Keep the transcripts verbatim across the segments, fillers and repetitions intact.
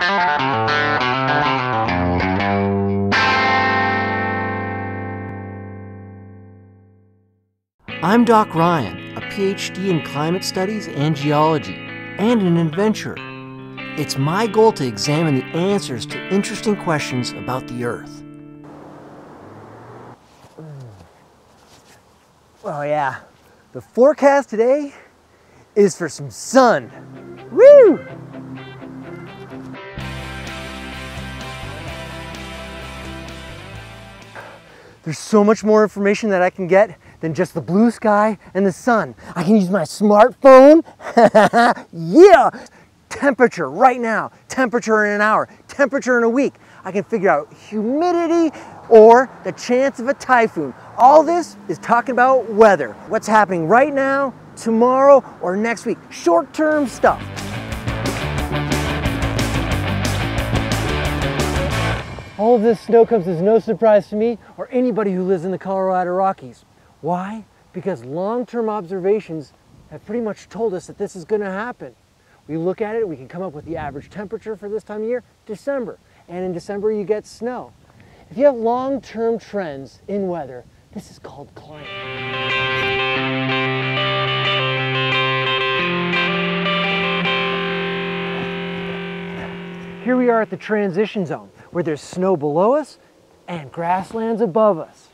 I'm Doc Ryan, a PhD in climate studies and geology, and an adventurer. It's my goal to examine the answers to interesting questions about the Earth. Oh yeah, the forecast today is for some sun. Woo! There's so much more information that I can get than just the blue sky and the sun. I can use my smartphone. Yeah! Temperature right now, temperature in an hour, temperature in a week. I can figure out humidity or the chance of a typhoon. All this is talking about weather. What's happening right now, tomorrow, or next week. Short-term stuff. All of this snow comes as no surprise to me or anybody who lives in the Colorado Rockies. Why? Because long-term observations have pretty much told us that this is going to happen. We look at it, we can come up with the average temperature for this time of year, December. And in December you get snow. If you have long-term trends in weather, this is called climate. Here we are at the transition zone, where there's snow below us and grasslands above us.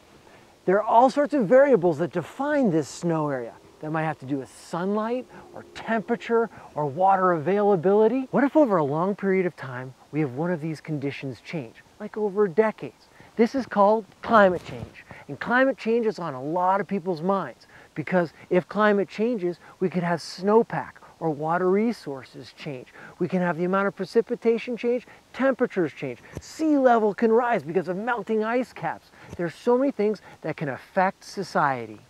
There are all sorts of variables that define this snow area. That might have to do with sunlight, or temperature, or water availability. What if over a long period of time, we have one of these conditions change, like over decades? This is called climate change. And climate change is on a lot of people's minds, because if climate changes, we could have snowpack, or water resources change. We can have the amount of precipitation change, temperatures change. Sea level can rise because of melting ice caps. There's so many things that can affect society.